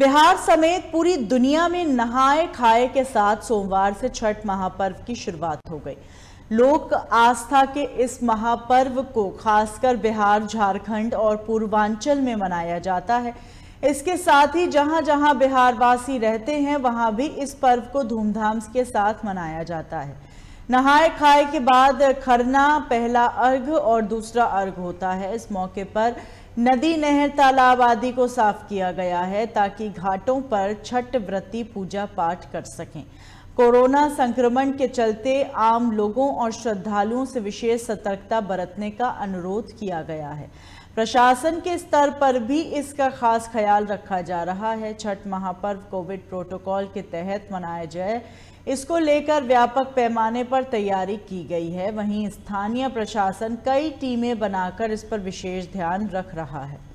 बिहार समेत पूरी दुनिया में नहाए खाए के साथ सोमवार से छठ महापर्व की शुरुआत हो गई। लोक आस्था के इस महापर्व को खासकर बिहार, झारखंड और पूर्वांचल में मनाया जाता है। इसके साथ ही जहां जहां बिहारवासी रहते हैं वहां भी इस पर्व को धूमधाम के साथ मनाया जाता है। नहाए खाए के बाद खरना, पहला अर्घ और दूसरा अर्घ होता है। इस मौके पर नदी, नहर, तालाब आदि को साफ किया गया है ताकि घाटों पर छठ व्रती पूजा पाठ कर सकें। कोरोना संक्रमण के चलते आम लोगों और श्रद्धालुओं से विशेष सतर्कता बरतने का अनुरोध किया गया है। प्रशासन के स्तर पर भी इसका खास ख्याल रखा जा रहा है। छठ महापर्व कोविड प्रोटोकॉल के तहत मनाया जाए, इसको लेकर व्यापक पैमाने पर तैयारी की गई है। वहीं स्थानीय प्रशासन कई टीमें बनाकर इस पर विशेष ध्यान रख रहा है।